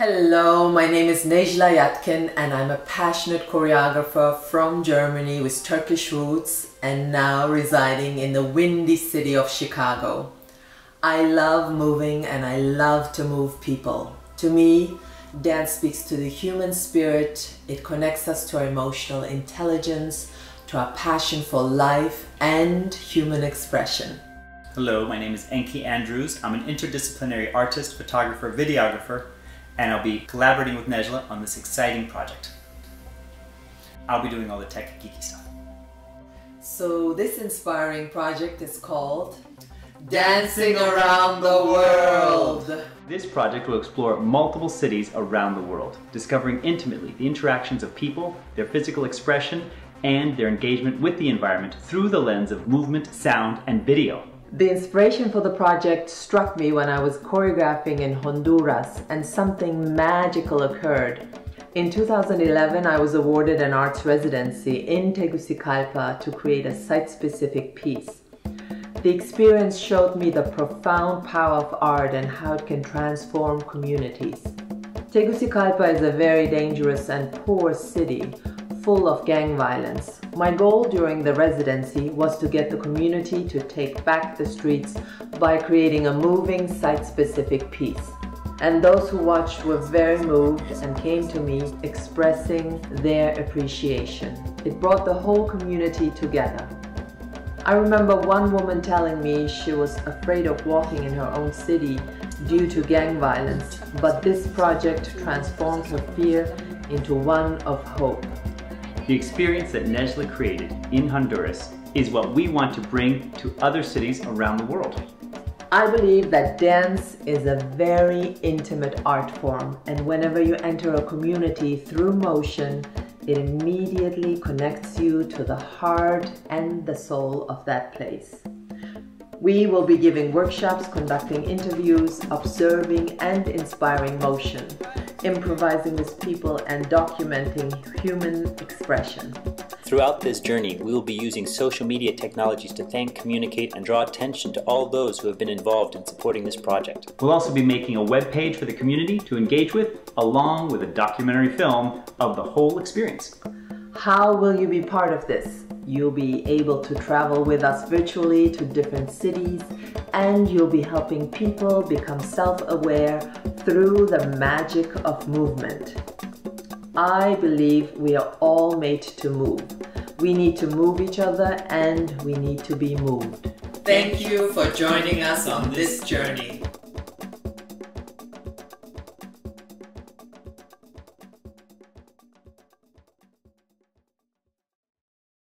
Hello, my name is Nejla Yatkin and I'm a passionate choreographer from Germany with Turkish roots and now residing in the windy city of Chicago. I love moving and I love to move people. To me, dance speaks to the human spirit. It connects us to our emotional intelligence, to our passion for life and human expression. Hello, my name is Enki Andrews. I'm an interdisciplinary artist, photographer, videographer, and I'll be collaborating with Nejla on this exciting project. I'll be doing all the tech geeky stuff. So this inspiring project is called Dancing Around the World. This project will explore multiple cities around the world, discovering intimately the interactions of people, their physical expression, and their engagement with the environment through the lens of movement, sound, and video. The inspiration for the project struck me when I was choreographing in Honduras, and something magical occurred. In 2011, I was awarded an arts residency in Tegucigalpa to create a site-specific piece. The experience showed me the profound power of art and how it can transform communities. Tegucigalpa is a very dangerous and poor city, full of gang violence. My goal during the residency was to get the community to take back the streets by creating a moving, site-specific piece. And those who watched were very moved and came to me expressing their appreciation. It brought the whole community together. I remember one woman telling me she was afraid of walking in her own city due to gang violence, but this project transformed her fear into one of hope. The experience that Nejla created in Honduras is what we want to bring to other cities around the world. I believe that dance is a very intimate art form, and whenever you enter a community through motion, it immediately connects you to the heart and the soul of that place. We will be giving workshops, conducting interviews, observing and inspiring motion, improvising with people, and documenting human expression. Throughout this journey, we will be using social media technologies to thank, communicate, and draw attention to all those who have been involved in supporting this project. We'll also be making a web page for the community to engage with, along with a documentary film of the whole experience. How will you be part of this? You'll be able to travel with us virtually to different cities, and you'll be helping people become self-aware through the magic of movement. I believe we are all made to move. We need to move each other and we need to be moved. Thank you for joining us on this journey.